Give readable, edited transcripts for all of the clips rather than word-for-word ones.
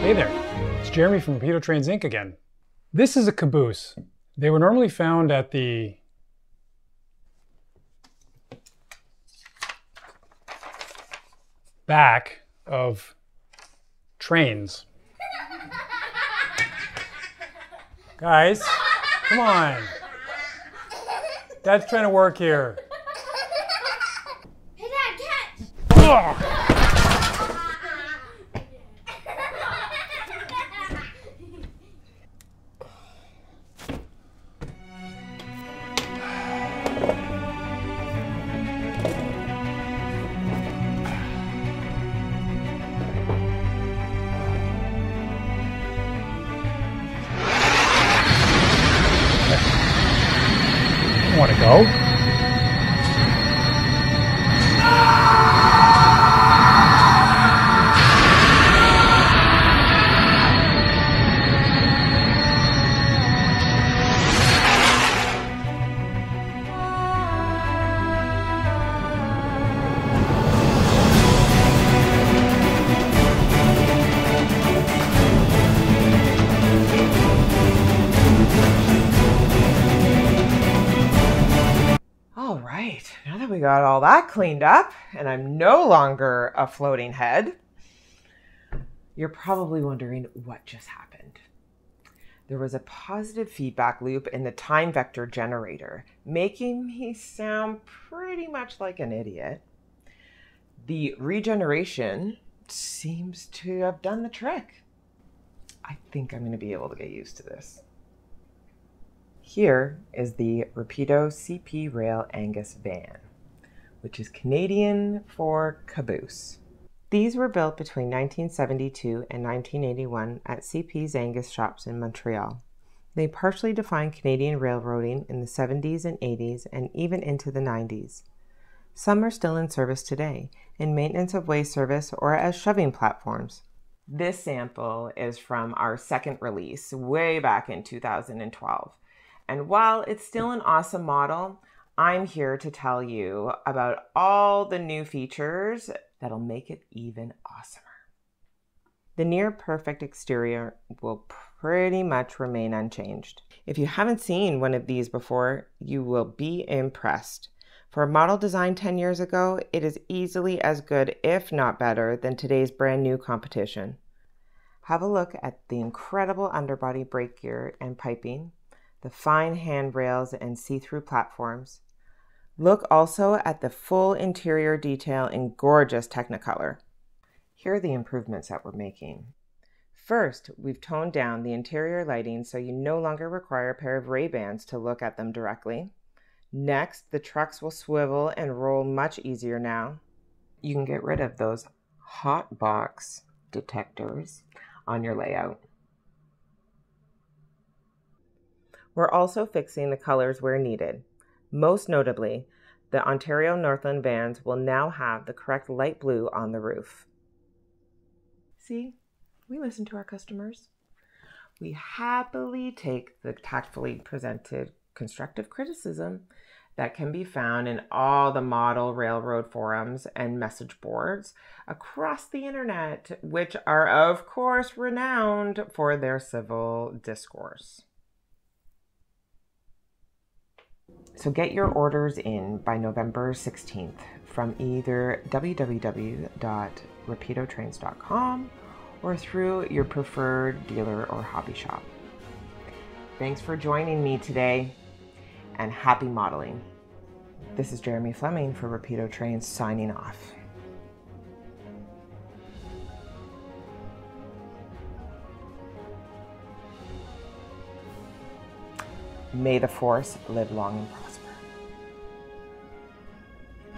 Hey there, it's Jeremy from Rapido Trains Inc. again. This is a caboose. They were normally found at the back of trains. Guys, come on. Dad's trying to work here. Hey Dad, catch! Ugh. Want to go? Now that we got all that cleaned up and I'm no longer a floating head, you're probably wondering what just happened. There was a positive feedback loop in the time vector generator, making me sound pretty much like an idiot. The regeneration seems to have done the trick. I think I'm going to be able to get used to this. Here is the Rapido CP Rail Angus van, which is Canadian for caboose. These were built between 1972 and 1981 at CP's Angus shops in Montreal. They partially defined Canadian railroading in the 70s and 80s and even into the 90s. Some are still in service today, in maintenance of way service or as shoving platforms. This sample is from our second release way back in 2012. And while it's still an awesome model, I'm here to tell you about all the new features that'll make it even awesomer. The near perfect exterior will pretty much remain unchanged. If you haven't seen one of these before, you will be impressed. For a model designed 10 years ago, it is easily as good, if not better, than today's brand new competition. Have a look at the incredible underbody brake gear and piping, the fine handrails and see-through platforms. Look also at the full interior detail in gorgeous Technicolor. Here are the improvements that we're making. First, we've toned down the interior lighting so you no longer require a pair of Ray-Bans to look at them directly. Next, the trucks will swivel and roll much easier now. You can get rid of those hot box detectors on your layout. We're also fixing the colors where needed. Most notably, the Ontario Northland vans will now have the correct light blue on the roof. See, we listen to our customers. We happily take the tactfully presented constructive criticism that can be found in all the model railroad forums and message boards across the internet, which are of course renowned for their civil discourse. So get your orders in by November 16th from either www.rapidotrains.com or through your preferred dealer or hobby shop. Thanks for joining me today and happy modeling. This is Jeremy Fleming for Rapido Trains signing off. May the Force live long and prosper.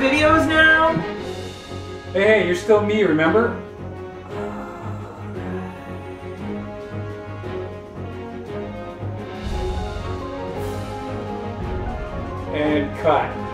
videos now? Hey, you're still me, remember? And cut.